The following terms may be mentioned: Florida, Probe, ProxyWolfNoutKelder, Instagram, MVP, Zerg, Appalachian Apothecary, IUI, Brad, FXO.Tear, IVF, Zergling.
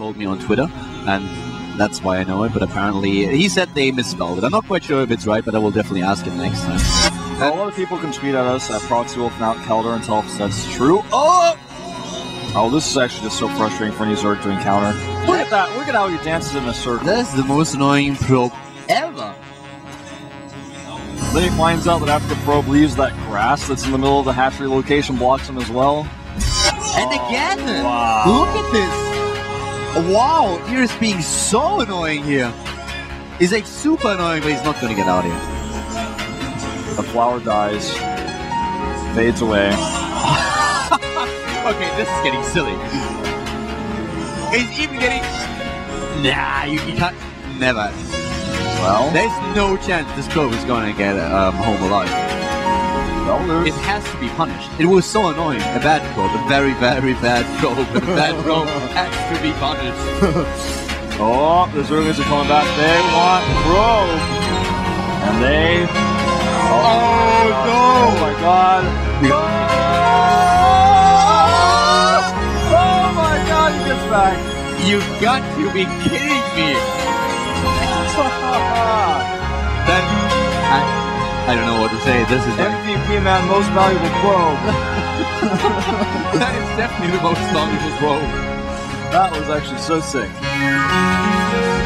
told me on Twitter, and that's why I know it, but apparently he said they misspelled it. I'm not quite sure if it's right, but I will definitely ask him next time. A lot of people can tweet at us at ProxyWolfNoutKelder and tell us that's true. Oh! Oh, this is actually just so frustrating for any Zerg to encounter. Look at that! Look at how he dances in a circle. That's the most annoying probe ever. Then he finds out that after the probe leaves, that grass that's in the middle of the hatchery location blocks him as well. And again! Oh, wow. Look at this! Wow, Ear is being so annoying here. He's like super annoying, but he's not gonna get out of here. The flower dies, fades away. Okay, this is getting silly. He's even getting... Nah, you can't... Never. Well... There's no chance this probe is going to get home alive. Well, it has to be punished. It was so annoying. A bad probe. A very, very bad probe. A bad probe has to be punished. Oh, the Zerglings are coming back. They want probe. And they... Oh, no! Oh, my God. Back. You've got to be kidding me! That, I don't know what to say. This is MVP, man, most valuable probe. That is definitely the most valuable probe. That was actually so sick.